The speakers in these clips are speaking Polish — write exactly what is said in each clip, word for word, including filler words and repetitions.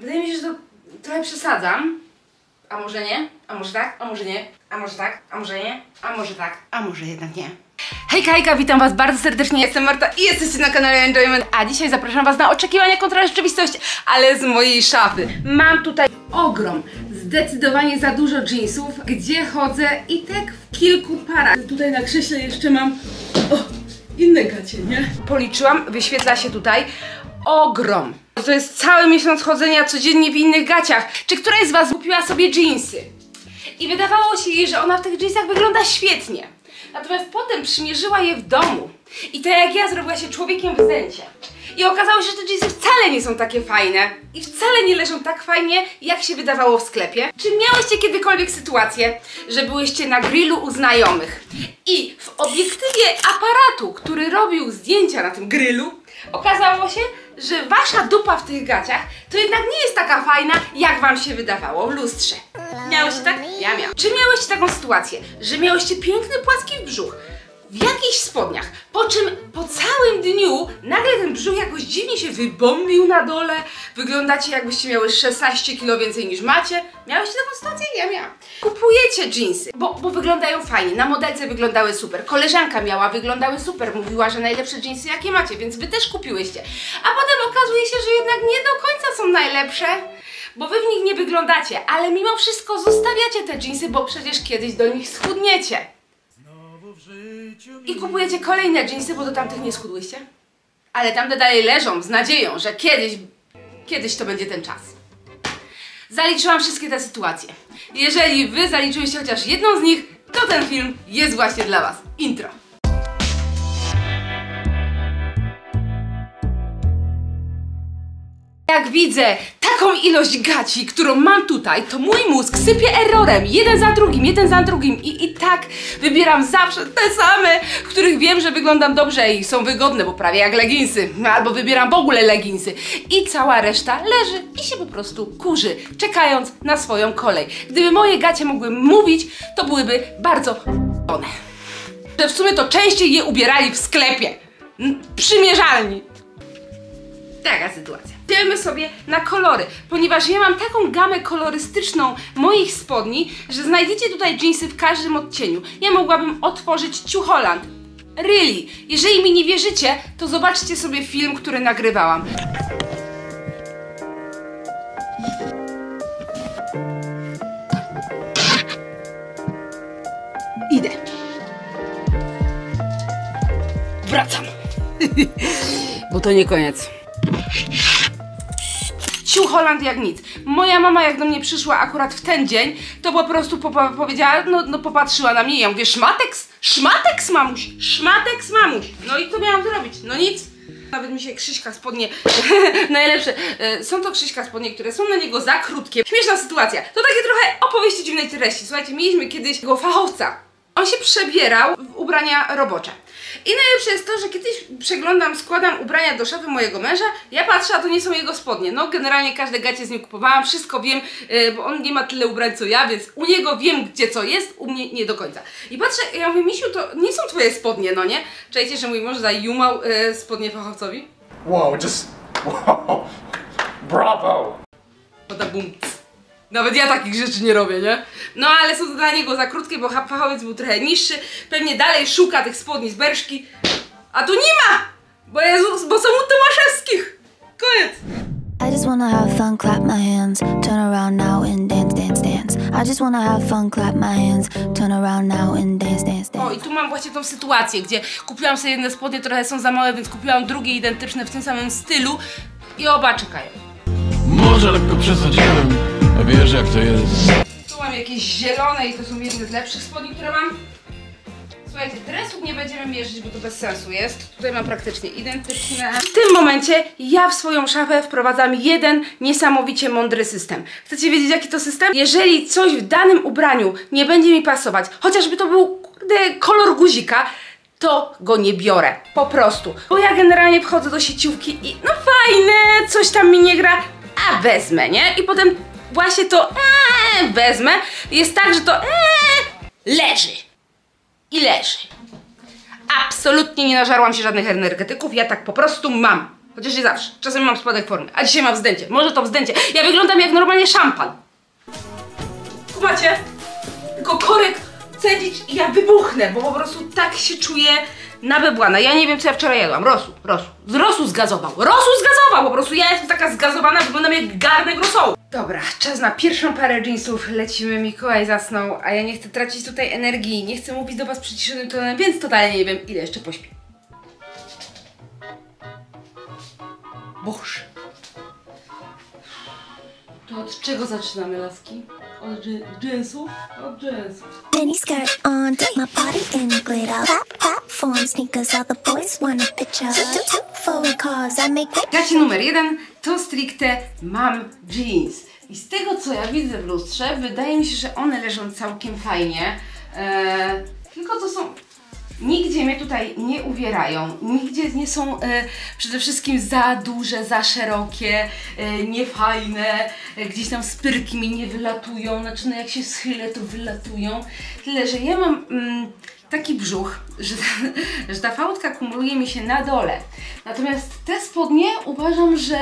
Wydaje mi się, że to trochę przesadzam. A może nie? A może tak? A może nie? A może tak? A może nie? A może tak? A może jednak nie? Hejka, hejka, witam was bardzo serdecznie, jestem Marta i jesteście na kanale Enjoyment. A dzisiaj zapraszam was na oczekiwania kontra rzeczywistości, ale z mojej szafy. Mam tutaj ogrom, zdecydowanie za dużo jeansów, gdzie chodzę i tak w kilku parach. Tutaj na krześle jeszcze mam o, inne gacie, nie? Policzyłam, wyświetla się tutaj ogrom. To jest cały miesiąc chodzenia codziennie w innych gaciach. Czy któraś z was kupiła sobie jeansy i wydawało się jej, że ona w tych jeansach wygląda świetnie, natomiast potem przymierzyła je w domu i tak jak ja zrobiła się człowiekiem w znęcie. I okazało się, że te jeansy wcale nie są takie fajne i wcale nie leżą tak fajnie, jak się wydawało w sklepie. Czy miałyście kiedykolwiek sytuację, że byłyście na grillu u znajomych i w obiektywie aparatu, który robił zdjęcia na tym grillu, okazało się, że wasza dupa w tych gaciach to jednak nie jest taka fajna, jak wam się wydawało w lustrze? Miałyście tak? Ja miałam. Czy miałyście taką sytuację, że miałyście piękny, płaski brzuch w jakichś spodniach, po czym po całym dniu nagle ten brzuch jakoś dziwnie się wybombił na dole, wyglądacie jakbyście miały szesnaście kilo więcej niż macie? Miałyście taką sytuację? Ja miałam. Kupujecie jeansy, bo, bo wyglądają fajnie, na modelce wyglądały super, koleżanka miała, wyglądały super, mówiła, że najlepsze jeansy jakie macie, więc wy też kupiłyście. A potem okazuje się, że jednak nie do końca są najlepsze, bo wy w nich nie wyglądacie, ale mimo wszystko zostawiacie te jeansy, bo przecież kiedyś do nich schudniecie. I kupujecie kolejne jeansy, bo do tamtych nie schudłyście, ale tamte dalej leżą z nadzieją, że kiedyś, kiedyś to będzie ten czas. Zaliczyłam wszystkie te sytuacje. Jeżeli wy zaliczyłyście chociaż jedną z nich, to ten film jest właśnie dla was. Intro. Jak widzę taką ilość gaci, którą mam tutaj, to mój mózg sypie errorem, jeden za drugim, jeden za drugim i i tak wybieram zawsze te same, w których wiem, że wyglądam dobrze i są wygodne, bo prawie jak leginsy, albo wybieram w ogóle leginsy i cała reszta leży i się po prostu kurzy, czekając na swoją kolej. Gdyby moje gacie mogły mówić, to byłyby bardzo one. W sumie to częściej je ubierali w sklepie, przymierzalni. Taka sytuacja. Idziemy sobie na kolory, ponieważ ja mam taką gamę kolorystyczną moich spodni, że znajdziecie tutaj jeansy w każdym odcieniu. Ja mogłabym otworzyć Ciucholand. Really? Jeżeli mi nie wierzycie, to zobaczcie sobie film, który nagrywałam. Idę. Wracam. Bo to nie koniec. Ciucholand jak nic. Moja mama jak do mnie przyszła akurat w ten dzień, to po prostu powiedziała, no, no popatrzyła na mnie i ja mówię, szmateks, szmateks mamuś, szmateks mamuś. No i co miałam zrobić? No nic. Nawet mi się Krzyśka spodnie, najlepsze, są to Krzyśka spodnie, które są na niego za krótkie. Śmieszna sytuacja. To takie trochę opowieści dziwnej treści. Słuchajcie, mieliśmy kiedyś tego fachowca. On się przebierał w ubrania robocze. I najlepsze jest to, że kiedyś przeglądam, składam ubrania do szafy mojego męża, ja patrzę, a to nie są jego spodnie. No generalnie każde gacie z nim kupowałam, wszystko wiem, yy, bo on nie ma tyle ubrań co ja, więc u niego wiem gdzie co jest, u mnie nie do końca. I patrzę, ja mówię, misiu, to nie są twoje spodnie, no nie? Czajcie, że mój mąż zajumał yy, spodnie fachowcowi? Wow, just... wow, brawo! Bum. Nawet ja takich rzeczy nie robię, nie? No ale są to dla niego za krótkie, bo fachowiec był trochę niższy. Pewnie dalej szuka tych spodni z Berszki. A tu nie ma! Bo, jest, bo są u Tomaszewskich! Koniec! I just wanna have fun, clap my hands, turn around now and dance, dance, dance. I just wanna have fun, clap my hands, turn around now and dance, dance, dance. O, i tu mam właśnie tą sytuację, gdzie kupiłam sobie jedne spodnie, trochę są za małe, więc kupiłam drugie identyczne w tym samym stylu i oba czekają. Może lekko przesadziłem. A wiesz jak to jest. Tu mam jakieś zielone i to są jedne z lepszych spodni, które mam. Słuchajcie, dresów nie będziemy mierzyć, bo to bez sensu jest. Tutaj mam praktycznie identyczne. W tym momencie ja w swoją szafę wprowadzam jeden niesamowicie mądry system. Chcecie wiedzieć jaki to system? Jeżeli coś w danym ubraniu nie będzie mi pasować, chociażby to był kurde, kolor guzika, to go nie biorę, po prostu. Bo ja generalnie wchodzę do sieciówki i no fajne, coś tam mi nie gra, a wezmę, nie? I potem właśnie to ee, wezmę, jest tak, że to ee, leży i leży. Absolutnie nie nażarłam się żadnych energetyków, ja tak po prostu mam. Chociaż nie zawsze. Czasami mam spadek formy. A dzisiaj mam wzdęcie. Może to wzdęcie. Ja wyglądam jak normalnie szampan. Kumacie? Tylko korek cedzić i ja wybuchnę, bo po prostu tak się czuję nabebłana. Ja nie wiem, co ja wczoraj jadłam. Rosu, rosu. Z rosu zgazował. Rosu zgazował! Po prostu ja jestem taka zgazowana, wyglądam jak garnek rosołu. Dobra, czas na pierwszą parę jeansów. Lecimy, Mikołaj zasnął, a ja nie chcę tracić tutaj energii. Nie chcę mówić do was przyciszonym tonem, więc totalnie nie wiem, ile jeszcze pośpię. Boże. To od czego zaczynamy, laski? Od jeansów? Od jeansów. Mini skirt on, take my body in glitter. Pop, pop, form sneakers, all the boys want a picture. Two, two, four cars, I make it. Gacie numer jeden to stricte mam jeans. I z tego, co ja widzę w lustrze, wydaje mi się, że one leżą całkiem fajnie. Eee, tylko to są... Nigdzie mnie tutaj nie uwierają, nigdzie nie są e, przede wszystkim za duże, za szerokie, e, niefajne, e, gdzieś tam spyrki mi nie wylatują, znaczy no jak się schylę, to wylatują. Tyle, że ja mam mm, taki brzuch, że, że ta fałdka kumuluje mi się na dole. Natomiast te spodnie uważam, że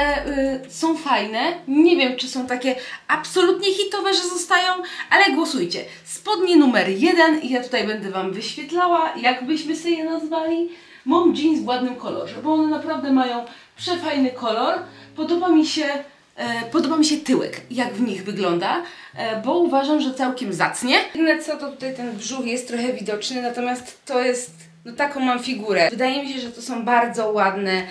y, są fajne. Nie wiem, czy są takie absolutnie hitowe, że zostają, ale głosujcie. Spodnie numer jeden i ja tutaj będę wam wyświetlała, jak byśmy sobie je nazwali. Mom jeans w ładnym kolorze, bo one naprawdę mają przefajny kolor. Podoba mi się... Podoba mi się tyłek, jak w nich wygląda, bo uważam, że całkiem zacnie. Jedyne co, to tutaj ten brzuch jest trochę widoczny, natomiast to jest... No taką mam figurę. Wydaje mi się, że to są bardzo ładne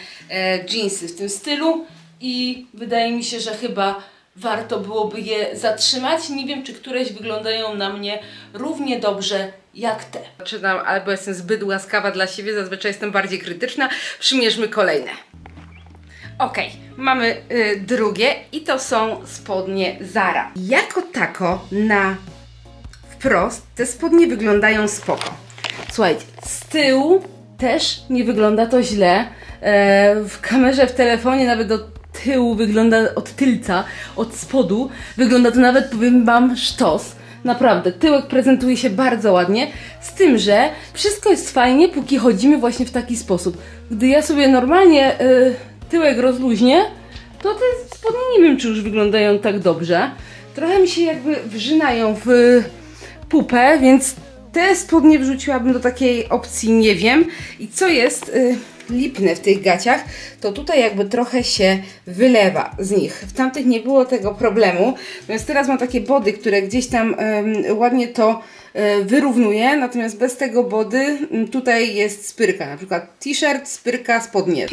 jeansy w tym stylu i wydaje mi się, że chyba warto byłoby je zatrzymać. Nie wiem, czy któreś wyglądają na mnie równie dobrze jak te. Zaczynam, albo jestem zbyt łaskawa dla siebie, zazwyczaj jestem bardziej krytyczna. Przymierzmy kolejne. Ok, mamy y, drugie i to są spodnie Zara. Jako tako na wprost te spodnie wyglądają spoko. Słuchajcie, z tyłu też nie wygląda to źle. E, w kamerze, w telefonie nawet do tyłu wygląda od tylca, od spodu. Wygląda to nawet, powiem wam, sztos. Naprawdę, tyłek prezentuje się bardzo ładnie, z tym, że wszystko jest fajnie, póki chodzimy właśnie w taki sposób. Gdy ja sobie normalnie... Y, tyłek rozluźnie, to te spodnie nie wiem, czy już wyglądają tak dobrze. Trochę mi się jakby wrzynają w pupę, więc te spodnie wrzuciłabym do takiej opcji, nie wiem. I co jest y, lipne w tych gaciach, to tutaj jakby trochę się wylewa z nich. W tamtych nie było tego problemu, więc teraz mam takie body, które gdzieś tam y, ładnie to wyrównuje, natomiast bez tego body tutaj jest spyrka, na przykład t-shirt, spyrka, spodnie.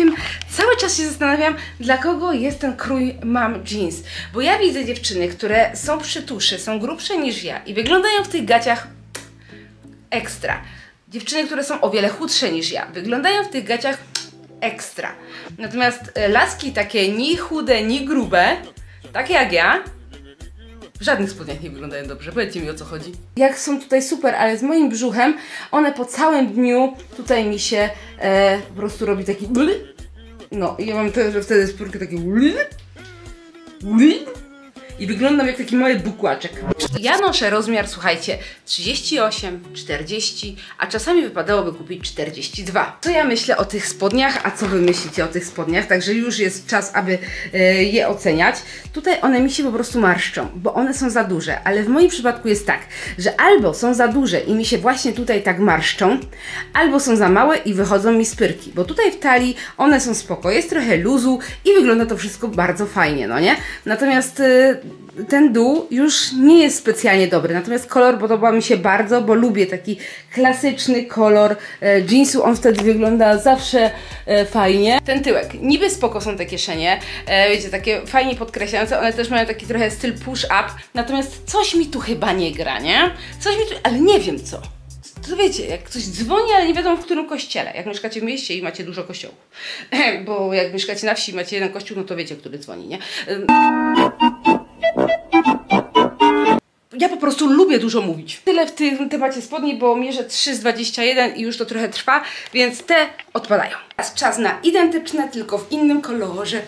Cały czas się zastanawiam, dla kogo jest ten krój mam jeans, bo ja widzę dziewczyny, które są przytusze, są grubsze niż ja i wyglądają w tych gaciach ekstra. Dziewczyny, które są o wiele chudsze niż ja, wyglądają w tych gaciach ekstra. Natomiast laski takie ni chude, ni grube, takie jak ja, w żadnych spodniach nie wyglądają dobrze. Powiedzcie mi, o co chodzi. Jak są tutaj super, ale z moim brzuchem one po całym dniu tutaj mi się e, po prostu robi taki bly. No i ja mam też, że wtedy spórkę takie bly, bly. I wyglądam jak taki mały bukłaczek. Ja noszę rozmiar, słuchajcie, trzydzieści osiem, czterdzieści, a czasami wypadałoby kupić czterdzieści dwa. Co ja myślę o tych spodniach, a co wy myślicie o tych spodniach? Także już jest czas, aby y, je oceniać. Tutaj one mi się po prostu marszczą, bo one są za duże, ale w moim przypadku jest tak, że albo są za duże i mi się właśnie tutaj tak marszczą, albo są za małe i wychodzą mi spyrki, bo tutaj w talii one są spoko, jest trochę luzu i wygląda to wszystko bardzo fajnie, no nie? Natomiast... Y, ten dół już nie jest specjalnie dobry, natomiast kolor podoba mi się bardzo, bo lubię taki klasyczny kolor e, jeansu, on wtedy wygląda zawsze e, fajnie. Ten tyłek, niby spoko są te kieszenie, e, wiecie, takie fajnie podkreślające, one też mają taki trochę styl push-up, natomiast coś mi tu chyba nie gra, nie? Coś mi tu, ale nie wiem co. To wiecie, jak ktoś dzwoni, ale nie wiadomo w którym kościele. Jak mieszkacie w mieście i macie dużo kościołów, bo jak mieszkacie na wsi i macie jeden kościół, no to wiecie, który dzwoni, nie? Ja po prostu lubię dużo mówić. Tyle w tym temacie spodni, bo mierzę trzy z dwudziestu jeden i już to trochę trwa, więc te odpadają. Teraz czas na identyczne, tylko w innym kolorze.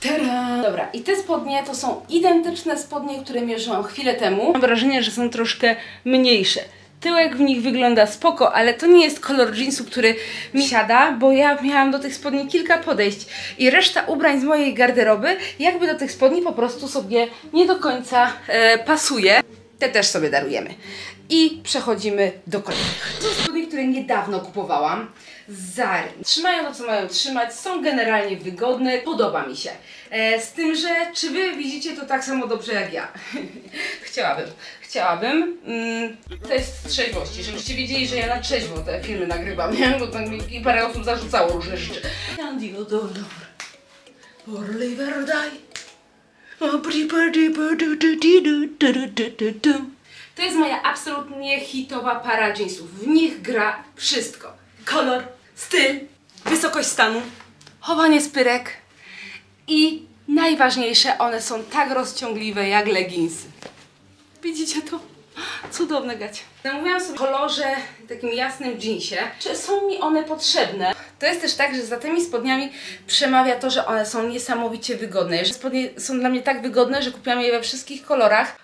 Tada! Dobra, i te spodnie to są identyczne spodnie, które mierzyłam chwilę temu. Mam wrażenie, że są troszkę mniejsze. Tyłek w nich wygląda spoko, ale to nie jest kolor jeansu, który mi siada, bo ja miałam do tych spodni kilka podejść i reszta ubrań z mojej garderoby jakby do tych spodni po prostu sobie nie do końca e, pasuje. Te też sobie darujemy. I przechodzimy do kolejnych. To spodnie, które niedawno kupowałam z Zary. Trzymają to, co mają trzymać, są generalnie wygodne, podoba mi się. E, z tym, że czy wy widzicie to tak samo dobrze jak ja? Chciałabym. Chciałabym mm, test trzeźwości, żebyście wiedzieli, że ja na trzeźwo te filmy nagrywam, nie? Bo tam mi parę osób zarzucało różne rzeczy. To jest moja absolutnie hitowa para jeansów. W nich gra wszystko. Kolor, styl, wysokość stanu, chowanie spyrek i najważniejsze, one są tak rozciągliwe jak leginsy. Widzicie to? Cudowne gacie. Zamówiłam sobie w kolorze takim jasnym jeansie. Czy są mi one potrzebne? To jest też tak, że za tymi spodniami przemawia to, że one są niesamowicie wygodne. Że spodnie są dla mnie tak wygodne, że kupiłam je we wszystkich kolorach.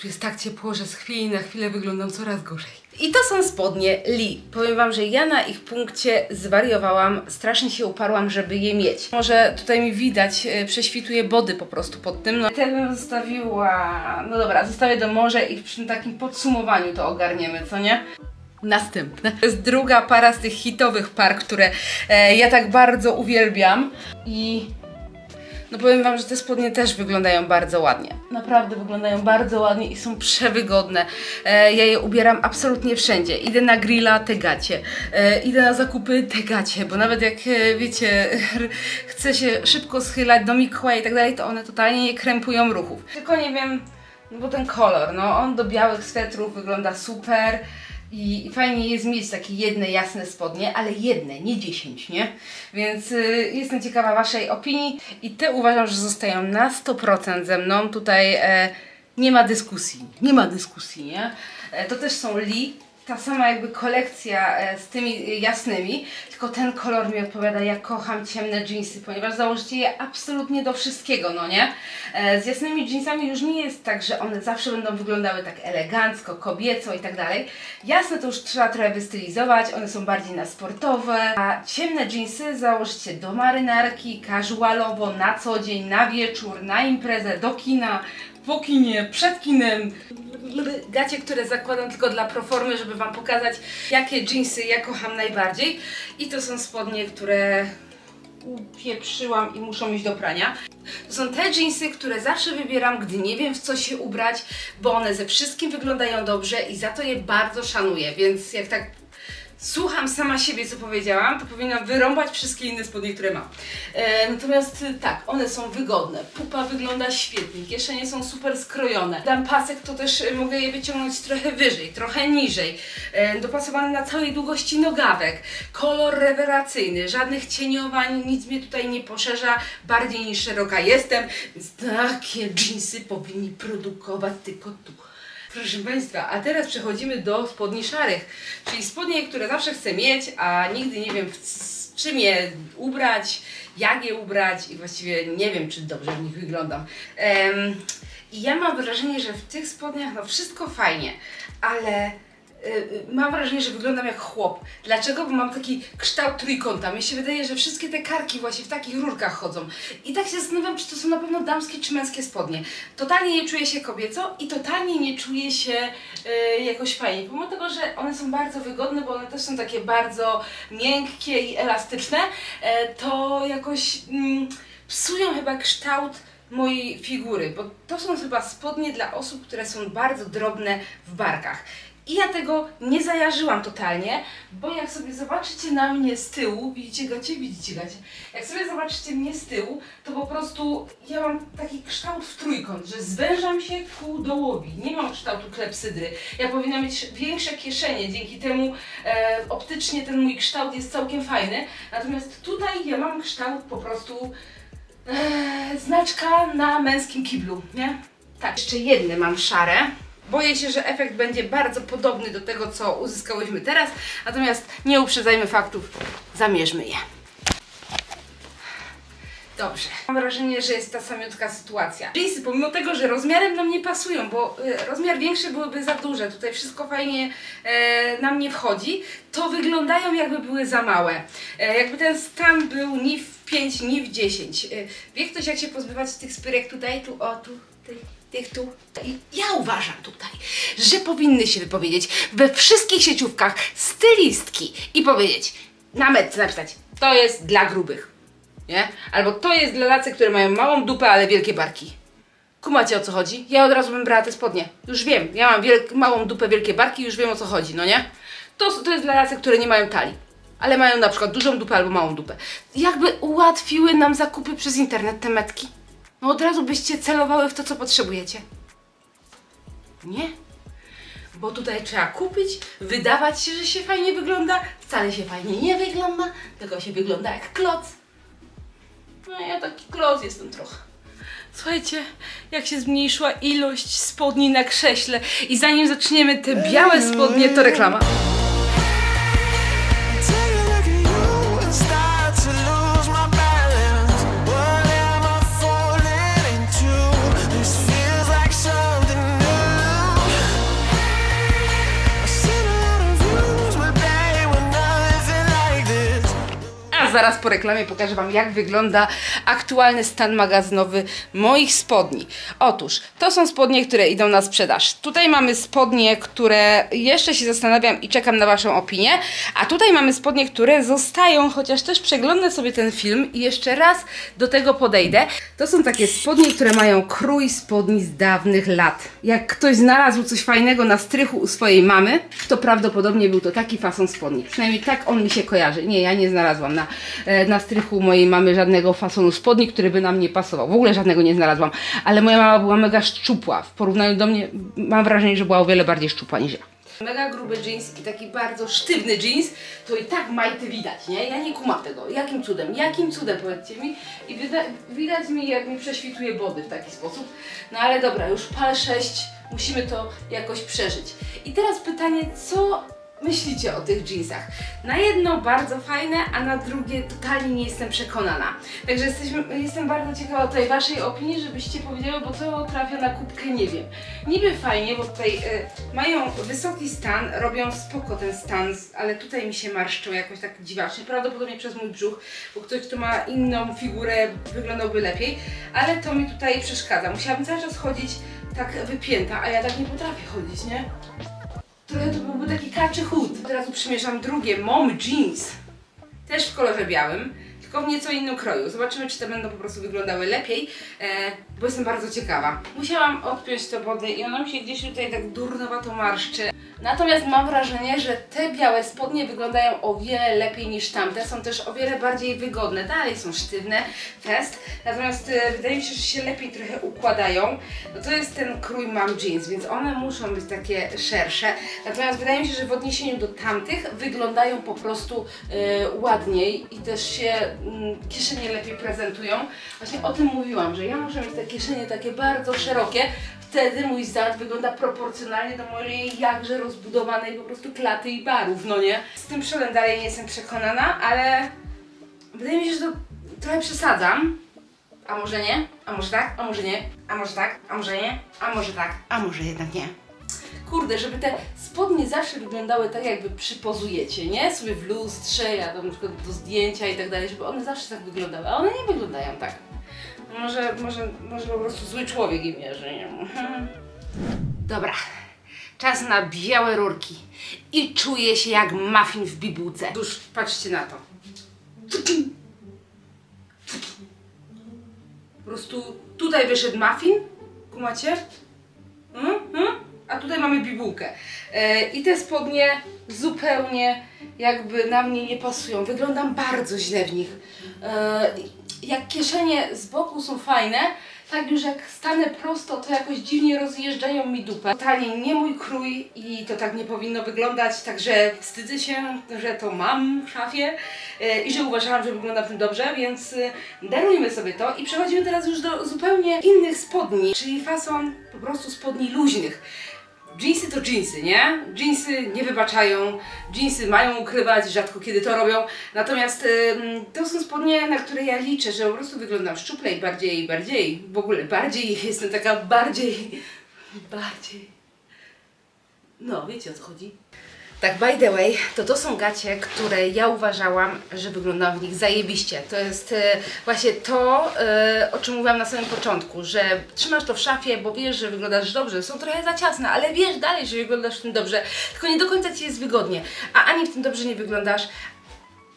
Tu jest tak ciepło, że z chwili na chwilę wyglądam coraz gorzej. I to są spodnie Lee. Powiem wam, że ja na ich punkcie zwariowałam, strasznie się uparłam, żeby je mieć. Może tutaj mi widać, prześwituje body po prostu pod tym. No, te bym zostawiła... No dobra, zostawię do morza i przy takim podsumowaniu to ogarniemy, co nie? Następne. To jest druga para z tych hitowych par, które e, ja tak bardzo uwielbiam. I... No powiem wam, że te spodnie też wyglądają bardzo ładnie. Naprawdę wyglądają bardzo ładnie i są przewygodne. E, ja je ubieram absolutnie wszędzie. Idę na grilla, te gacie. E, idę na zakupy, te gacie. Bo nawet jak, wiecie, chcę się szybko schylać do Mikołaja i tak dalej, to one totalnie nie krępują ruchów. Tylko nie wiem, no bo ten kolor, no on do białych swetrów wygląda super. I fajnie jest mieć takie jedne jasne spodnie, ale jedne, nie dziesięć, nie? Więc y, jestem ciekawa waszej opinii i te uważam, że zostają na sto procent ze mną. Tutaj e, nie ma dyskusji, nie ma dyskusji, nie? E, to też są Lee, ta sama jakby kolekcja e, z tymi jasnymi, tylko ten kolor mi odpowiada. Ja kocham ciemne dżinsy, ponieważ założycie je absolutnie do wszystkiego, no nie? E, z jasnymi dżinsami już nie jest tak, że one zawsze będą wyglądały tak elegancko, kobieco i tak dalej. Jasne to już trzeba trochę wystylizować, one są bardziej na sportowe, a ciemne dżinsy założycie do marynarki, casualowo, na co dzień, na wieczór, na imprezę, do kina, po kinie, przed kinem. Gacie, które zakładam tylko dla proformy, żeby wam pokazać, jakie jeansy ja kocham najbardziej. I to są spodnie, które upieprzyłam i muszą iść do prania. To są te jeansy, które zawsze wybieram, gdy nie wiem, w co się ubrać, bo one ze wszystkim wyglądają dobrze i za to je bardzo szanuję, więc jak tak słucham sama siebie, co powiedziałam, to powinnam wyrąbać wszystkie inne spodnie, które mam. E, natomiast tak, one są wygodne, pupa wygląda świetnie, kieszenie są super skrojone. Dam pasek, to też mogę je wyciągnąć trochę wyżej, trochę niżej. E, dopasowany na całej długości nogawek. Kolor rewelacyjny, żadnych cieniowań, nic mnie tutaj nie poszerza, bardziej niż szeroka jestem. Więc takie jeansy powinni produkować tylko tu. Proszę Państwa, a teraz przechodzimy do spodni szarych, czyli spodnie, które zawsze chcę mieć, a nigdy nie wiem, w czym je ubrać, jak je ubrać i właściwie nie wiem, czy dobrze w nich wyglądam. Um, I ja mam wrażenie, że w tych spodniach no wszystko fajnie, ale mam wrażenie, że wyglądam jak chłop. Dlaczego? Bo mam taki kształt trójkąta. Mi się wydaje, że wszystkie te karki właśnie w takich rurkach chodzą. I tak się zastanawiam, czy to są na pewno damskie czy męskie spodnie. Totalnie nie czuję się kobieco i totalnie nie czuję się yy, jakoś fajnie. Pomimo tego, że one są bardzo wygodne, bo one też są takie bardzo miękkie i elastyczne, yy, to jakoś yy, psują chyba kształt mojej figury. Bo to są chyba spodnie dla osób, które są bardzo drobne w barkach. I ja tego nie zajarzyłam totalnie, bo jak sobie zobaczycie na mnie z tyłu, widzicie gacie, widzicie gacie, jak sobie zobaczycie mnie z tyłu, to po prostu ja mam taki kształt w trójkąt, że zwężam się ku dołowi, nie mam kształtu klepsydry. Ja powinnam mieć większe kieszenie, dzięki temu e, optycznie ten mój kształt jest całkiem fajny, natomiast tutaj ja mam kształt po prostu e, znaczka na męskim kiblu, nie? Tak, jeszcze jedne mam szare. Boję się, że efekt będzie bardzo podobny do tego, co uzyskałyśmy teraz, natomiast nie uprzedzajmy faktów, zamierzmy je. dobrze. Mam wrażenie, że jest ta samiutka sytuacja. Jeansy, pomimo tego, że rozmiarem nam nie pasują, bo rozmiar większy byłyby za duże, tutaj wszystko fajnie e, nam nie wchodzi, to wyglądają jakby były za małe. E, jakby ten stan był ni w pięć, ni w dziesięć. E, wie ktoś, jak się pozbywać tych spyrek tutaj, tu, o, tu, tej. Tych tu. Ja uważam tutaj, że powinny się wypowiedzieć we wszystkich sieciówkach stylistki i powiedzieć, na metce napisać, to jest dla grubych, nie? Albo to jest dla lacy, które mają małą dupę, ale wielkie barki. Kumacie, o co chodzi? Ja od razu bym brała te spodnie. Już wiem, ja mam małą dupę, wielkie barki, już wiem, o co chodzi, no nie? To, to jest dla lacy, które nie mają talii, ale mają na przykład dużą dupę albo małą dupę. Jakby ułatwiły nam zakupy przez internet te metki. No od razu byście celowały w to, co potrzebujecie. Nie? Bo tutaj trzeba kupić, wydawać się, że się fajnie wygląda, wcale się fajnie nie wygląda, tylko się wygląda jak kloc. No ja taki kloc jestem trochę. Słuchajcie, jak się zmniejszyła ilość spodni na krześle i zanim zaczniemy te białe spodnie, to reklama. Zaraz po reklamie pokażę wam, jak wygląda aktualny stan magazynowy moich spodni. Otóż, to są spodnie, które idą na sprzedaż. Tutaj mamy spodnie, które jeszcze się zastanawiam i czekam na waszą opinię, a tutaj mamy spodnie, które zostają, chociaż też przeglądam sobie ten film i jeszcze raz do tego podejdę. To są takie spodnie, które mają krój spodni z dawnych lat. Jak ktoś znalazł coś fajnego na strychu u swojej mamy, to prawdopodobnie był to taki fason spodni. Przynajmniej tak on mi się kojarzy. Nie, ja nie znalazłam na na strychu mojej mamy żadnego fasonu spodni, który by nam nie pasował. W ogóle żadnego nie znalazłam, ale moja mama była mega szczupła. W porównaniu do mnie mam wrażenie, że była o wiele bardziej szczupła niż ja. Mega gruby jeans i taki bardzo sztywny jeans, to i tak majty widać, nie? Ja nie kumam tego. Jakim cudem? Jakim cudem, powiedzcie mi? I widać mi, jak mi prześwituje body w taki sposób. No ale dobra, już PAL sześć, musimy to jakoś przeżyć. I teraz pytanie, co myślicie o tych jeansach? Na jedno bardzo fajne, a na drugie totalnie nie jestem przekonana. Także jesteśmy, jestem bardzo ciekawa tej waszej opinii, żebyście powiedziały, bo co trafia na kubkę, nie wiem. Niby fajnie, bo tutaj y, mają wysoki stan, robią spoko ten stan, ale tutaj mi się marszczą jakoś tak dziwacznie, prawdopodobnie przez mój brzuch, bo ktoś, kto ma inną figurę, wyglądałby lepiej, ale to mi tutaj przeszkadza. Musiałabym cały czas chodzić tak wypięta, a ja tak nie potrafię chodzić, nie? To byłby taki kaczy chód. Od razu przymierzam drugie mom jeans, też w kolorze białym, tylko w nieco innym kroju. Zobaczymy, czy te będą po prostu wyglądały lepiej, e, bo jestem bardzo ciekawa. Musiałam odpiąć te body i ona mi się gdzieś tutaj tak durnowato marszczy. Natomiast mam wrażenie, że te białe spodnie wyglądają o wiele lepiej niż tamte. Są też o wiele bardziej wygodne. Dalej są sztywne, fest. Natomiast e, wydaje mi się, że się lepiej trochę układają. No to jest ten krój mom jeans, więc one muszą być takie szersze. Natomiast wydaje mi się, że w odniesieniu do tamtych wyglądają po prostu e, ładniej i też się kieszenie lepiej prezentują. Właśnie o tym mówiłam, że ja muszę mieć te kieszenie takie bardzo szerokie, wtedy mój zad wygląda proporcjonalnie do mojej jakże rozbudowanej po prostu klaty i barów, no nie? Z tym przodem dalej nie jestem przekonana, ale wydaje mi się, że to trochę przesadzam. A może nie? A może tak? A może nie? A może tak? A może nie? A może tak? A może jednak nie? Kurde, żeby te spodnie zawsze wyglądały tak, jakby przypozujecie, nie? Sobie w lustrze, ja tam na przykład do zdjęcia i tak dalej, żeby one zawsze tak wyglądały, a one nie wyglądają tak. Może, może, może po prostu zły człowiek im mierzy, nie? Dobra, czas na białe rurki i czuję się jak muffin w bibułce. Już patrzcie na to. Po prostu tutaj wyszedł muffin, kumacie? Hmm? Hmm? A tutaj mamy bibułkę. Yy, I te spodnie zupełnie jakby na mnie nie pasują. Wyglądam bardzo źle w nich. Yy, jak kieszenie z boku są fajne, tak już jak stanę prosto, to jakoś dziwnie rozjeżdżają mi dupę. Totalnie nie mój krój i to tak nie powinno wyglądać, także wstydzę się, że to mam w szafie yy, i że uważałam, że wygląda w tym dobrze, więc yy, darujmy sobie to i przechodzimy teraz już do zupełnie innych spodni, czyli fason po prostu spodni luźnych. Jeansy to jeansy, nie? Jeansy nie wybaczają, jeansy mają ukrywać, rzadko kiedy to robią. Natomiast yy, to są spodnie, na które ja liczę, że po prostu wyglądam szczuplej, bardziej, bardziej, w ogóle bardziej, jestem taka bardziej, bardziej. No, wiecie o co chodzi. Tak, by the way, to to są gacie, które ja uważałam, że wyglądałam w nich zajebiście. To jest e, właśnie to, e, o czym mówiłam na samym początku, że trzymasz to w szafie, bo wiesz, że wyglądasz dobrze. Są trochę za ciasne, ale wiesz dalej, że wyglądasz w tym dobrze, tylko nie do końca ci jest wygodnie. A ani w tym dobrze nie wyglądasz,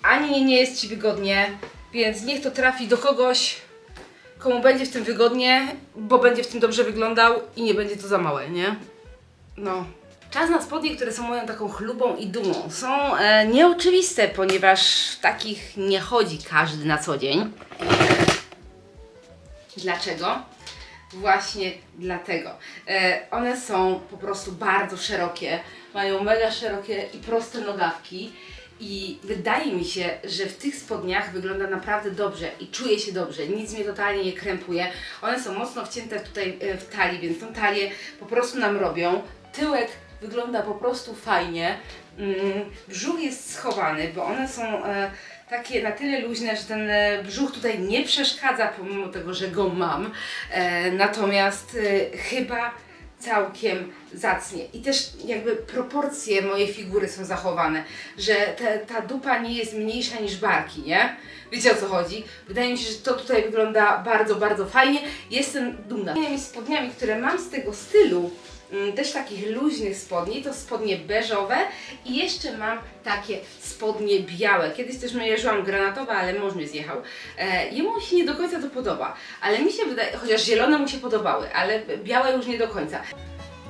ani nie jest ci wygodnie, więc niech to trafi do kogoś, komu będzie w tym wygodnie, bo będzie w tym dobrze wyglądał i nie będzie to za małe, nie? No. Czas na spodnie, które są moją taką chlubą i dumą. Są e, nieoczywiste, ponieważ w takich nie chodzi każdy na co dzień. Dlaczego? Właśnie dlatego. E, one są po prostu bardzo szerokie, mają mega szerokie i proste nogawki. I wydaje mi się, że w tych spodniach wygląda naprawdę dobrze i czuję się dobrze, nic mnie totalnie nie krępuje. One są mocno wcięte tutaj e, w talii, więc tą talię po prostu nam robią. Tyłek wygląda po prostu fajnie, brzuch jest schowany, bo one są takie na tyle luźne, że ten brzuch tutaj nie przeszkadza, pomimo tego, że go mam, natomiast chyba całkiem zacnie. I też jakby proporcje mojej figury są zachowane, że te, ta dupa nie jest mniejsza niż barki, nie? Wiecie o co chodzi? Wydaje mi się, że to tutaj wygląda bardzo, bardzo fajnie. Jestem dumna. Innymi spodniami, które mam z tego stylu, też takich luźnych spodni, to spodnie beżowe i jeszcze mam takie spodnie białe. Kiedyś też mierzyłam granatowe, ale mąż mnie zjechał. E, jemu się nie do końca to podoba, ale mi się wydaje, chociaż zielone mu się podobały, ale białe już nie do końca.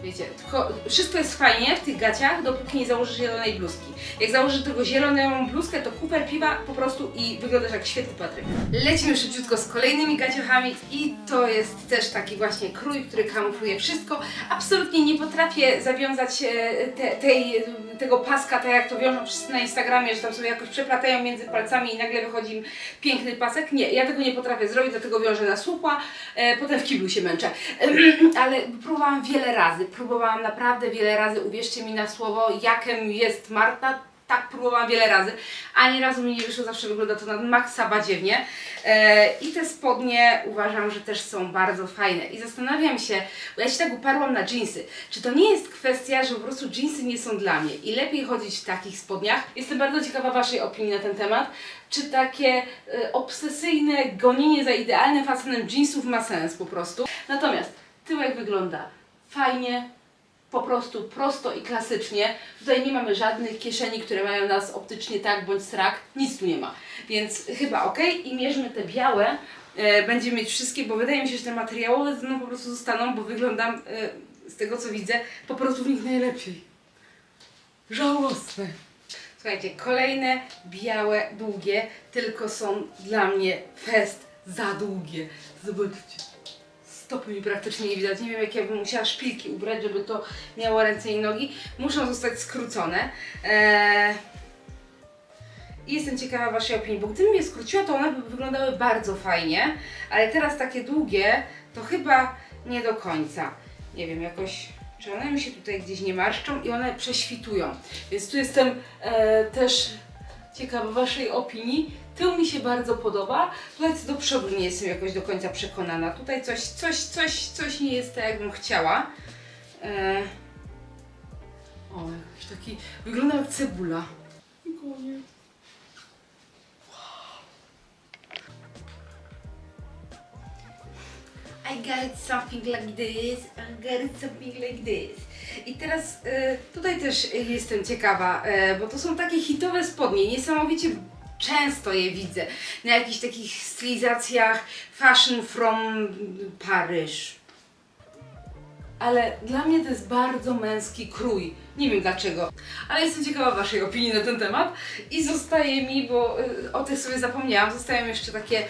Wiecie, tylko wszystko jest fajnie w tych gaciach, dopóki nie założysz zielonej bluzki. Jak założysz tylko zieloną bluzkę, to kuper piwa po prostu i wyglądasz jak świetny Patryk. Lecimy szybciutko z kolejnymi gaciachami i to jest też taki właśnie krój, który kamufluje wszystko. Absolutnie nie potrafię zawiązać te, tej, tego paska, tak jak to wiążą wszyscy na Instagramie, że tam sobie jakoś przeplatają między palcami i nagle wychodzi im piękny pasek. Nie, ja tego nie potrafię zrobić, dlatego wiążę na słupa, e, potem w kiblu się męczę. Ale próbowałam wiele razy. Próbowałam naprawdę wiele razy, uwierzcie mi na słowo, jakem jest Marta, tak próbowałam wiele razy. Ani razu mi nie wyszło, zawsze wygląda to na maksa badziewnie. Eee, I te spodnie uważam, że też są bardzo fajne. I zastanawiam się, bo ja się tak uparłam na dżinsy, czy to nie jest kwestia, że po prostu dżinsy nie są dla mnie i lepiej chodzić w takich spodniach? Jestem bardzo ciekawa Waszej opinii na ten temat. Czy takie e, obsesyjne gonienie za idealnym fasonem dżinsów ma sens po prostu? Natomiast tyłek wygląda fajnie, po prostu prosto i klasycznie. Tutaj nie mamy żadnych kieszeni, które mają nas optycznie tak bądź srak, nic tu nie ma. Więc chyba ok. I mierzmy te białe, e, będziemy mieć wszystkie, bo wydaje mi się, że te materiałowe ze mną po prostu zostaną, bo wyglądam, e, z tego co widzę, po prostu w nich najlepiej. Żałosne. Słuchajcie, kolejne białe, długie, tylko są dla mnie fest za długie. Zobaczcie. Stopy mi praktycznie nie widać, nie wiem jak ja bym musiała szpilki ubrać, żeby to miało ręce i nogi. Muszą zostać skrócone. Eee... I jestem ciekawa Waszej opinii, bo gdybym je skróciła, to one by wyglądały bardzo fajnie, ale teraz takie długie, to chyba nie do końca. Nie wiem, jakoś, czy one mi się tutaj gdzieś nie marszczą i one prześwitują. Więc tu jestem eee, też ciekawa Waszej opinii. Tył mi się bardzo podoba, tutaj do przodu nie jestem jakoś do końca przekonana. Tutaj coś, coś, coś, coś nie jest tak, jakbym chciała. Eee... O, jakiś taki... Wygląda jak cebula. Koniec. I got something like this, I got something like this. I teraz e, tutaj też jestem ciekawa, e, bo to są takie hitowe spodnie, niesamowicie... Często je widzę na jakichś takich stylizacjach fashion from Paryż. Ale dla mnie to jest bardzo męski krój. Nie wiem dlaczego, ale jestem ciekawa waszej opinii na ten temat i zostaje mi, bo o tych sobie zapomniałam, zostają jeszcze takie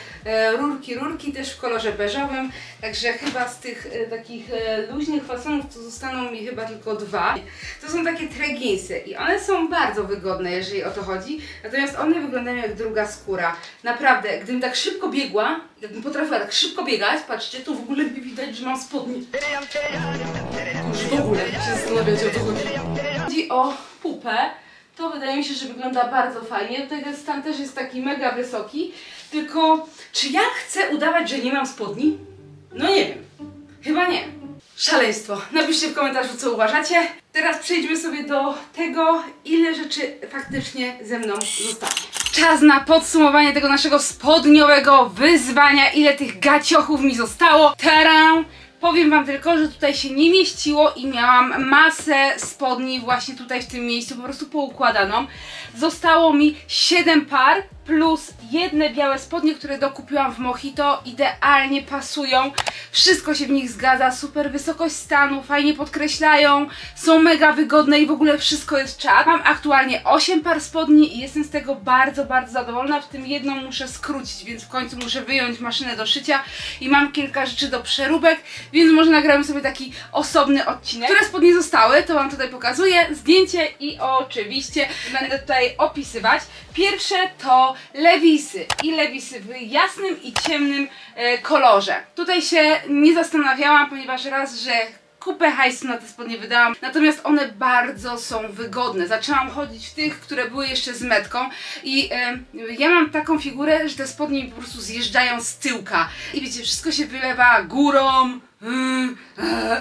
rurki, rurki też w kolorze beżowym, także chyba z tych takich luźnych fasonów to zostaną mi chyba tylko dwa. To są takie treginsy i one są bardzo wygodne, jeżeli o to chodzi, natomiast one wyglądają jak druga skóra. Naprawdę, gdybym tak szybko biegła, gdybym potrafiła tak szybko biegać, patrzcie, to w ogóle mi widać, że mam spodnie. Już w ogóle się zastanawiacie o to chodzi. Chodzi o pupę, to wydaje mi się, że wygląda bardzo fajnie. Ten stan też jest taki mega wysoki, tylko czy ja chcę udawać, że nie mam spodni? No nie wiem, chyba nie. Szaleństwo. Napiszcie w komentarzu, co uważacie. Teraz przejdźmy sobie do tego, ile rzeczy faktycznie ze mną zostanie. Czas na podsumowanie tego naszego spodniowego wyzwania, ile tych gaciochów mi zostało. Taram! Powiem wam tylko, że tutaj się nie mieściło i miałam masę spodni właśnie tutaj w tym miejscu po prostu poukładaną. Zostało mi siedem par plus jedne białe spodnie, które dokupiłam w Mohito. Idealnie pasują, wszystko się w nich zgadza, super wysokość stanu, fajnie podkreślają, są mega wygodne i w ogóle wszystko jest czad. Mam aktualnie osiem par spodni i jestem z tego bardzo, bardzo zadowolona, w tym jedną muszę skrócić, więc w końcu muszę wyjąć maszynę do szycia i mam kilka rzeczy do przeróbek, więc może nagramy sobie taki osobny odcinek. Które spodnie zostały, to wam tutaj pokazuję, zdjęcie i oczywiście będę tutaj opisywać. Pierwsze to lewisy i lewisy w jasnym i ciemnym kolorze. Tutaj się nie zastanawiałam, ponieważ raz, że kupę hajsu na te spodnie wydałam, natomiast one bardzo są wygodne. Zaczęłam chodzić w tych, które były jeszcze z metką i y, ja mam taką figurę, że te spodnie mi po prostu zjeżdżają z tyłka i wiecie, wszystko się wylewa górą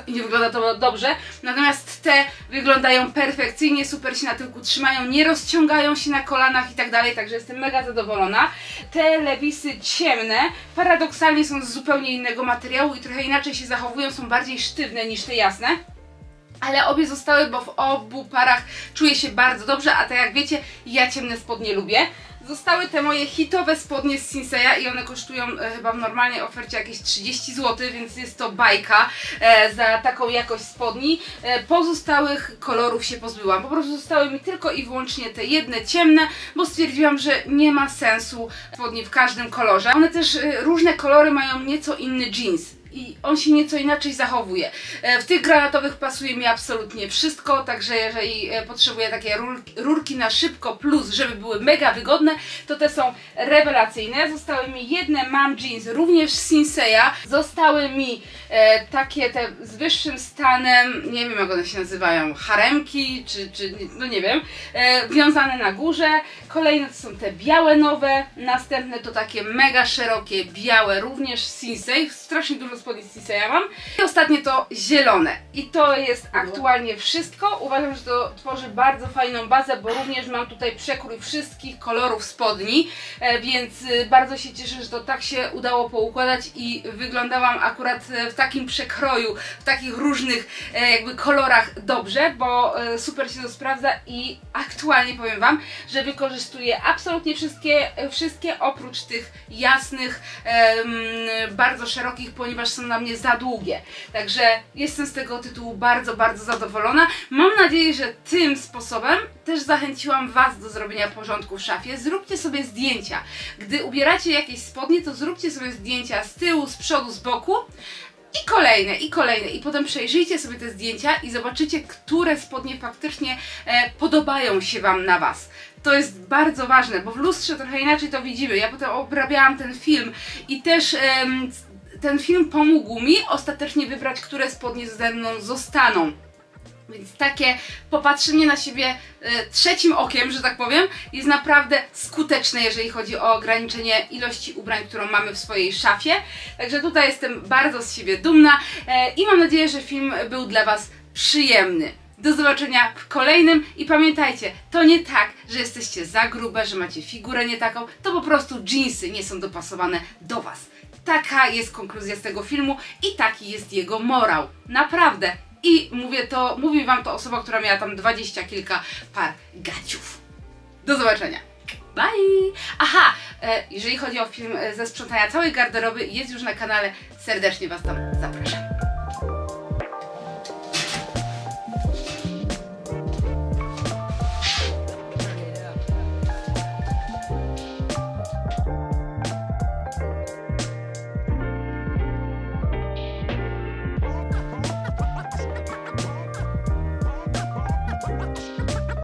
i nie wygląda to dobrze, natomiast te wyglądają perfekcyjnie, super się na tyłku trzymają, nie rozciągają się na kolanach i tak dalej, także jestem mega zadowolona. Te lewisy ciemne paradoksalnie są z zupełnie innego materiału i trochę inaczej się zachowują, są bardziej sztywne niż te jasne, ale obie zostały, bo w obu parach czuję się bardzo dobrze, a tak jak wiecie, ja ciemne spodnie lubię. Zostały te moje hitowe spodnie z Sinsaya i one kosztują e, chyba w normalnej ofercie jakieś trzydzieści złotych, więc jest to bajka e, za taką jakość spodni. E, pozostałych kolorów się pozbyłam, po prostu zostały mi tylko i wyłącznie te jedne ciemne, bo stwierdziłam, że nie ma sensu spodnie w każdym kolorze. One też e, różne kolory mają nieco inny jeans i on się nieco inaczej zachowuje. W tych granatowych pasuje mi absolutnie wszystko, także jeżeli potrzebuję takie rurki na szybko plus, żeby były mega wygodne, to te są rewelacyjne. Zostały mi jedne mom jeans, również z Sinsaya. Zostały mi e, takie te z wyższym stanem, nie wiem jak one się nazywają, haremki, czy, czy no nie wiem, e, wiązane na górze. Kolejne to są te białe nowe, następne to takie mega szerokie białe, również z Sinsay. Strasznie dużo spodni z Sinsaya mam. I ostatnie to zielone. I to jest aktualnie wszystko. Uważam, że to tworzy bardzo fajną bazę, bo również mam tutaj przekrój wszystkich kolorów spodni, więc bardzo się cieszę, że to tak się udało poukładać i wyglądałam akurat w takim przekroju, w takich różnych jakby kolorach dobrze, bo super się to sprawdza i aktualnie powiem wam, że wykorzystuję absolutnie wszystkie, wszystkie oprócz tych jasnych, bardzo szerokich, ponieważ są na mnie za długie. Także jestem z tego tytułu bardzo, bardzo zadowolona. Mam nadzieję, że tym sposobem też zachęciłam was do zrobienia porządku w szafie. Zróbcie sobie zdjęcia. Gdy ubieracie jakieś spodnie, to zróbcie sobie zdjęcia z tyłu, z przodu, z boku. I kolejne, i kolejne, i potem przejrzyjcie sobie te zdjęcia i zobaczycie, które spodnie faktycznie e, podobają się wam na was. To jest bardzo ważne, bo w lustrze trochę inaczej to widzimy. Ja potem obrabiałam ten film i też... E, Ten film pomógł mi ostatecznie wybrać, które spodnie ze mną zostaną. Więc takie popatrzenie na siebie y, trzecim okiem, że tak powiem, jest naprawdę skuteczne, jeżeli chodzi o ograniczenie ilości ubrań, którą mamy w swojej szafie. Także tutaj jestem bardzo z siebie dumna y, i mam nadzieję, że film był dla was przyjemny. Do zobaczenia w kolejnym i pamiętajcie, to nie tak, że jesteście za grube, że macie figurę nie taką, to po prostu dżinsy nie są dopasowane do was. Taka jest konkluzja z tego filmu i taki jest jego morał. Naprawdę. I mówię to, mówi wam to osoba, która miała tam dwadzieścia kilka par gaciów. Do zobaczenia. Bye! Aha, jeżeli chodzi o film ze sprzątania całej garderoby, jest już na kanale. Serdecznie was tam zapraszam.